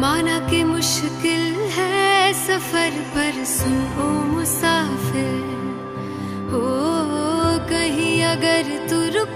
माना कि मुश्किल है सफर पर सुन ओ मुसाफिर हो कहीं अगर तू रुक